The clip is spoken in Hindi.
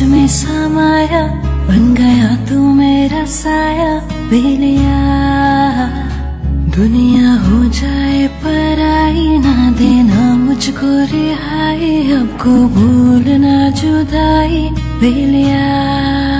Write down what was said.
मुझ में समाया, बन गया तू मेरा साया। बेलिया दुनिया हो जाए पराई, ना देना मुझको रिहाई, अब को भूलना जुदाई। बेलिया।